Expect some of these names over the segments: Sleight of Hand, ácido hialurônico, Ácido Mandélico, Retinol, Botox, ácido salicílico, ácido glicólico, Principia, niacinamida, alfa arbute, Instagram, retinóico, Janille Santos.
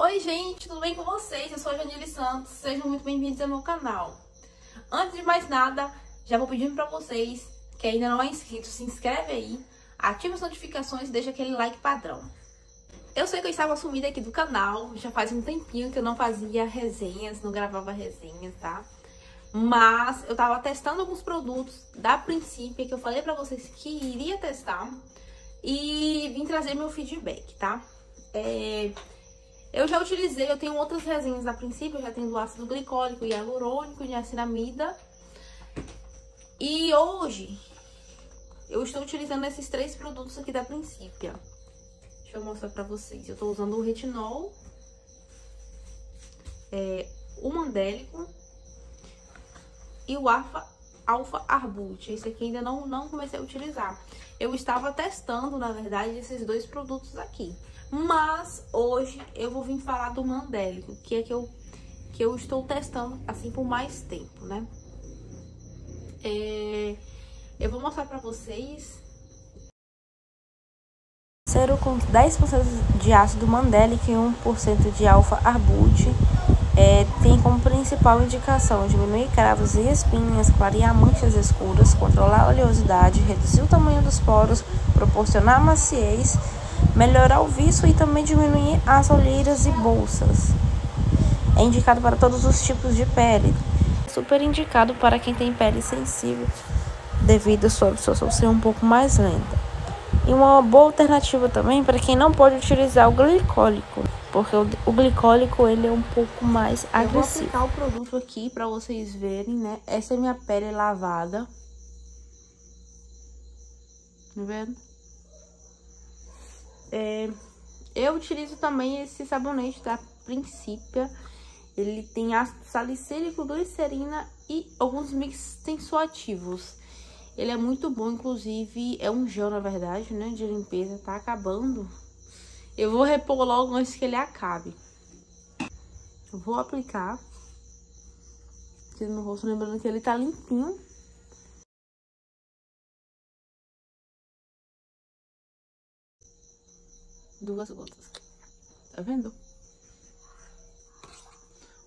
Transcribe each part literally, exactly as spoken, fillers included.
Oi gente, tudo bem com vocês? Eu sou a Janille Santos, sejam muito bem-vindos ao meu canal. Antes de mais nada, já vou pedindo pra vocês que ainda não é inscrito, se inscreve aí, ativa as notificações e deixa aquele like padrão. Eu sei que eu estava sumida aqui do canal, já faz um tempinho que eu não fazia resenhas, não gravava resenhas, tá? Mas eu tava testando alguns produtos da Principia que eu falei pra vocês que iria testar e vim trazer meu feedback, tá? É... Eu já utilizei, eu tenho outras resinhas da Principia, eu já tenho do ácido glicólico, hialurônico, niacinamida. E hoje eu estou utilizando esses três produtos aqui da Principia. Deixa eu mostrar pra vocês. Eu tô usando o retinol, é, o mandélico e o alfa, alfa arbute. Esse aqui ainda não, não comecei a utilizar. Eu estava testando, na verdade, esses dois produtos aqui. Mas hoje eu vou vir falar do mandélico, que é que eu, que eu estou testando assim por mais tempo, né? É, eu vou mostrar pra vocês. Cero com dez por cento de ácido mandélico e um por cento de alfa arbute. É, tem como principal indicação diminuir cravos e espinhas, clarear manchas escuras, controlar a oleosidade, reduzir o tamanho dos poros, proporcionar maciez, melhorar o viço e também diminuir as olheiras e bolsas. É indicado para todos os tipos de pele. Super indicado para quem tem pele sensível, devido à sua absorção ser um pouco mais lenta. E uma boa alternativa também para quem não pode utilizar o glicólico, porque o, o glicólico ele é um pouco mais agressivo. Eu vou aplicar o produto aqui para vocês verem, né? Essa é minha pele lavada. Tá vendo? É, eu utilizo também esse sabonete da Principia. Ele tem ácido salicílico, glicerina e alguns mix tensoativos. Ele é muito bom, inclusive é um gel, na verdade, né, de limpeza. Tá acabando. Eu vou repor logo antes que ele acabe. Eu vou aplicar aqui no rosto, lembrando que ele tá limpinho. Duas gotas. Tá vendo?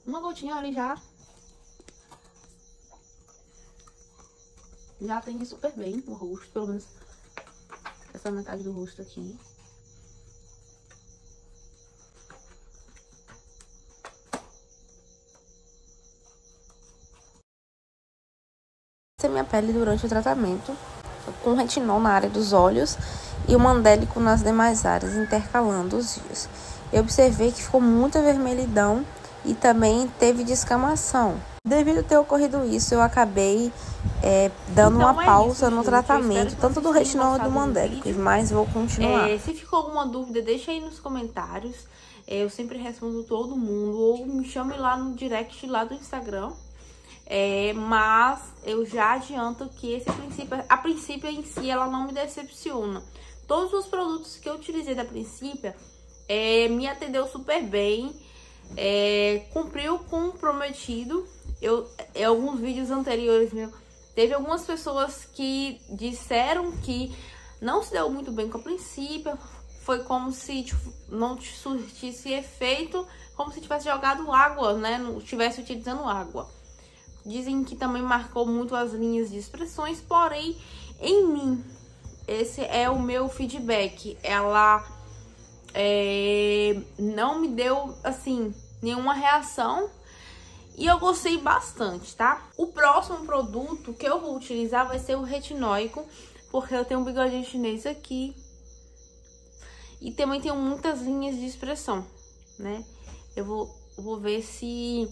Uma gotinha ali já. Já atende super bem o rosto, pelo menos essa metade do rosto aqui. Essa é minha pele durante o tratamento, com retinol na área dos olhos e o mandélico nas demais áreas, intercalando os dias. Eu observei que ficou muita vermelhidão e também teve descamação. Devido ter ocorrido isso, eu acabei é, dando então uma é pausa isso, no gente. tratamento, tanto do retinol e do mandélico, mas vou continuar. É, se ficou alguma dúvida, deixa aí nos comentários, eu sempre respondo todo mundo, ou me chame lá no direct lá do Instagram. É, mas eu já adianto que esse princípio, a Principia em si, ela não me decepciona. Todos os produtos que eu utilizei da Principia é, me atendeu super bem, é, cumpriu com o prometido. Eu, em alguns vídeos anteriores meu, teve algumas pessoas que disseram que não se deu muito bem com a Principia, foi como se tipo, não te surtisse efeito, como se tivesse jogado água, né? Não estivesse utilizando água. Dizem que também marcou muito as linhas de expressões, porém, em mim, esse é o meu feedback. Ela é, não me deu, assim, nenhuma reação e eu gostei bastante, tá? O próximo produto que eu vou utilizar vai ser o retinóico, porque eu tenho um bigodinho chinês aqui e também tenho muitas linhas de expressão, né? Eu vou, vou ver se...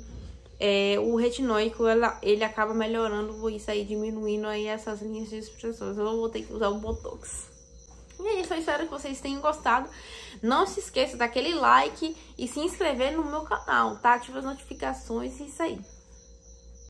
É, o retinóico, ela, ele acaba melhorando, vou isso aí, diminuindo aí essas linhas de expressões. Eu vou ter que usar o Botox. E é isso, eu espero que vocês tenham gostado. Não se esqueça daquele like e se inscrever no meu canal, tá? Ativa as notificações e isso aí.